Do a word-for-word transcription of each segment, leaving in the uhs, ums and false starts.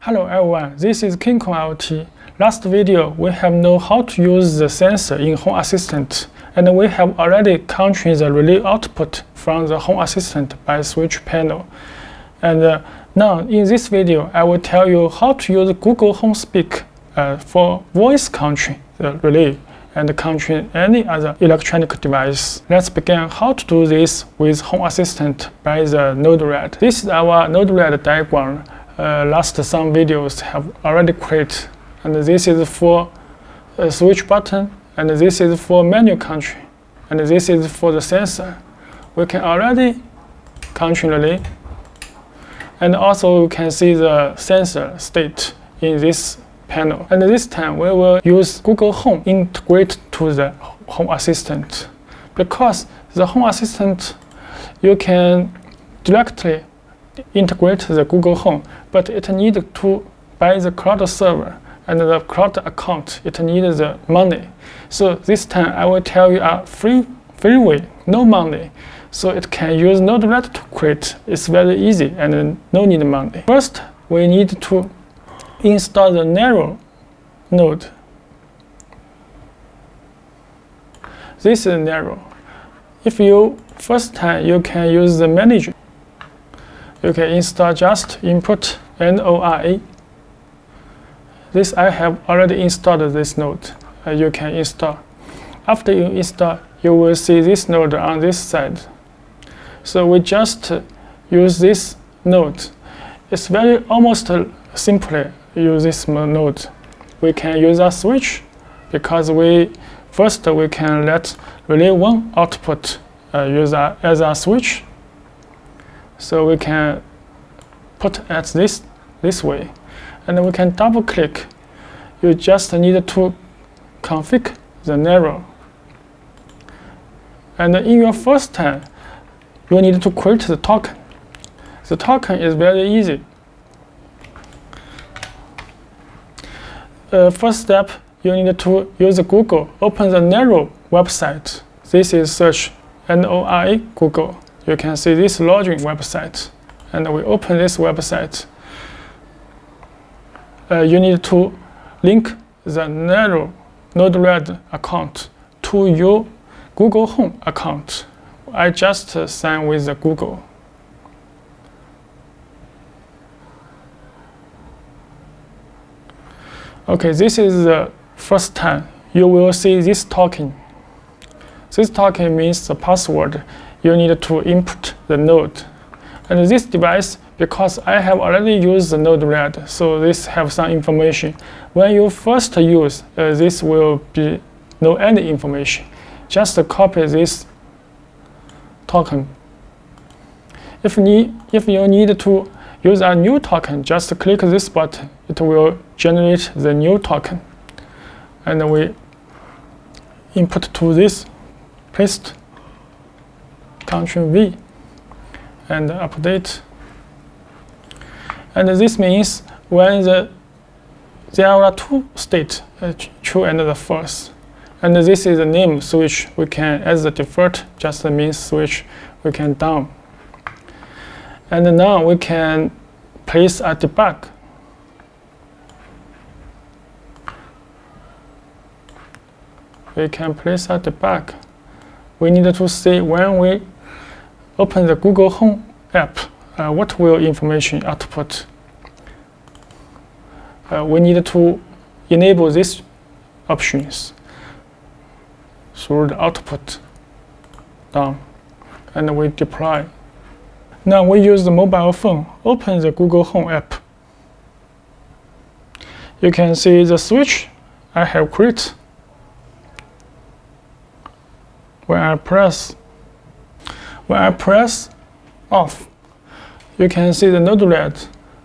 Hello everyone, this is KinCony IoT. Last video we have known how to use the sensor in Home Assistant, and we have already controlled the relay output from the Home Assistant by switch panel. And uh, now in this video I will tell you how to use Google Home Speak uh, for voice control the relay and control any other electronic device. Let's begin how to do this with Home Assistant by the Node-RED. This is our Node-RED diagram. Uh, last some videos have already created, and this is for a switch button, and this is for menu control, and this is for the sensor. We can already control relay, and also you can see the sensor state in this panel. And this time we will use Google Home integrate to the Home Assistant, because the Home Assistant you can directly integrate the Google Home, but it needs to buy the cloud server and the cloud account. It needs the money. So this time I will tell you a free free way, no money. So it can use Node-RED to create. It's very easy and no need money. First, we need to install the narrow node. This is narrow. If you first time you can use the manager. You can install just input NORA. This I have already installed this node. Uh, you can install. After you install, you will see this node on this side. So we just uh, use this node. It's very almost uh, simply use this node. We can use a switch because we first we can let relay one output uh, use a, as a switch. So we can put at this this way, and we can double click. You just need to configure the narrow. And in your first time, you need to create the token. The token is very easy. Uh, first step, you need to use Google. Open the narrow website. This is search NORA Google. You can see this lodging website, and we open this website. Uh, you need to link the narrow Node-RED account to your Google Home account. I just uh, sign with the Google. Okay, this is the first time you will see this token. This token means the password. You need to input the node, and this device, because I have already used the Node-RED, so this have some information. When you first use, uh, this will be no end information. Just copy this token. If need, if you need to use a new token, just click this button. It will generate the new token, and we input to this paste. Control V and update. And this means when the there are two states, uh, true and the false, and this is the name switch. We can as the default just the means switch. We can down. And now we can place a debug. We can place a debug. We need to see when we open the Google Home app, uh, what will information output. Uh, we need to enable these options through the output down, and we deploy. Now we use the mobile phone, open the Google Home app. You can see the switch I have created. When I press When I press off, you can see the Node-RED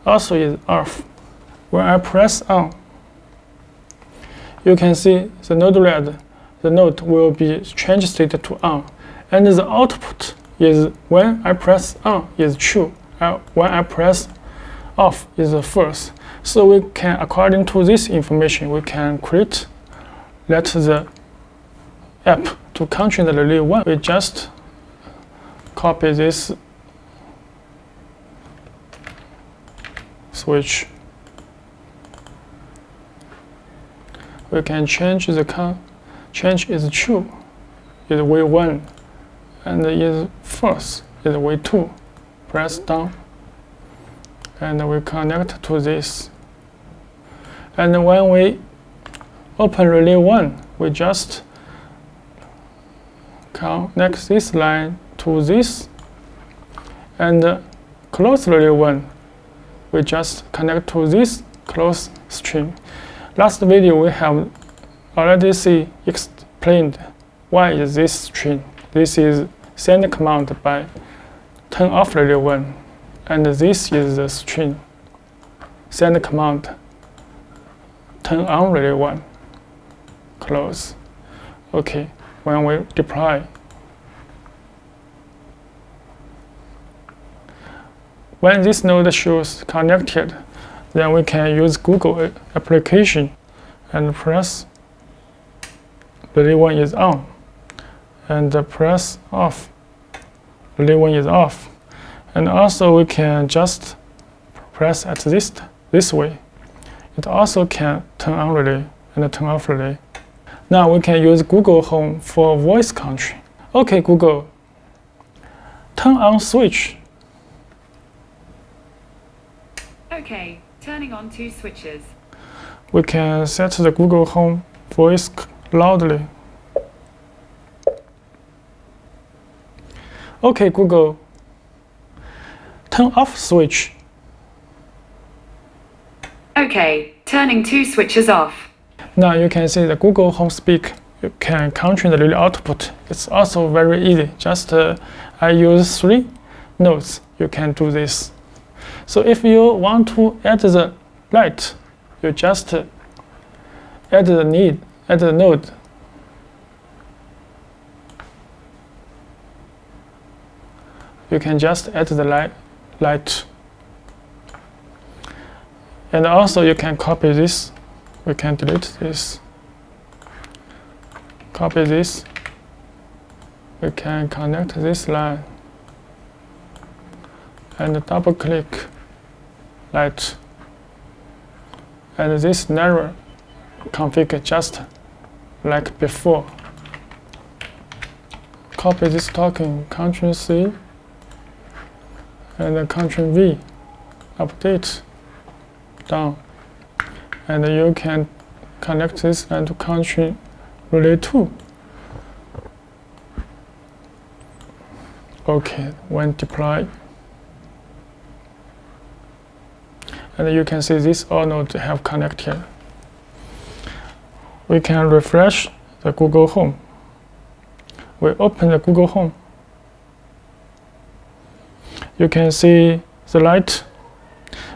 also is off. When I press on, you can see the Node-RED, the node will be changed state to on. And the output is when I press on is true, uh, when I press off is false. So we can, according to this information, we can create, let the app to control the relay one. We just copy this switch we can change the count. Change is true, is way one, and is false, is way two. Press down, and we connect to this. And when we open relay one, we just connect this line to this, and close relay one, we just connect to this close string. Last video we have already see explained why is this string. This is send command by turn off relay one, and this is the string send command turn on relay one close. Okay, when we deploy, when this node shows connected, then we can use Google application and press relay one is on, and press off relay one is off. And also we can just press at this this way. It also can turn on relay and turn off relay. Now we can use Google Home for voice control. Okay, Google, turn on switch. Okay, turning on two switches. We can set the Google Home voice loudly. Okay, Google, turn off switch. Okay, turning two switches off. Now you can see the Google Home Speak. You can control the relay output. It's also very easy. Just uh, I use three nodes. You can do this. So if you want to add the light, you just uh, add the need, add the node. You can just add the light, light. And also you can copy this. We can delete this. Copy this. We can connect this line. And double click light. And this narrow config just like before. Copy this token, Ctrl C and Ctrl V. Update down. And you can connect this line to Ctrl relay two. Okay, when deploy. And you can see this all nodes have connected. We can refresh the Google Home. We open the Google Home. You can see the light.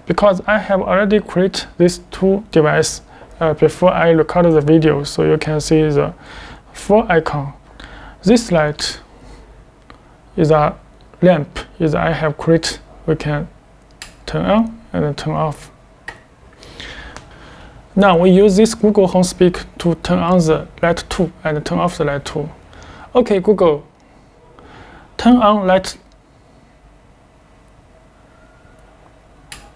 Because I have already created these two devices uh, before I recorded the video, so you can see the four icon. This light is a lamp is I have created. We can turn on and turn off. Now we use this Google Home Speak to turn on the light two and turn off the light two. Okay, Google, turn on light.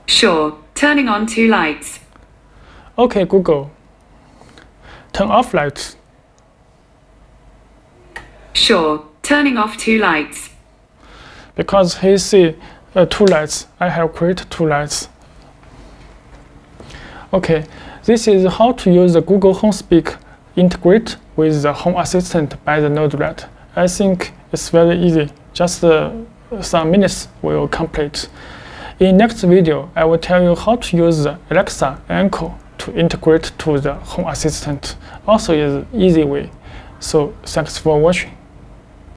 Sure, turning on two lights. Okay, Google, turn off lights. Sure, turning off two lights. Because he see uh, two lights, I have created two lights. Okay, this is how to use the Google Home Speak integrate with the Home Assistant by the Node-RED. I think it's very easy. Just uh, some minutes will complete. In next video, I will tell you how to use the Alexa Echo to integrate to the Home Assistant. Also is an easy way. So thanks for watching.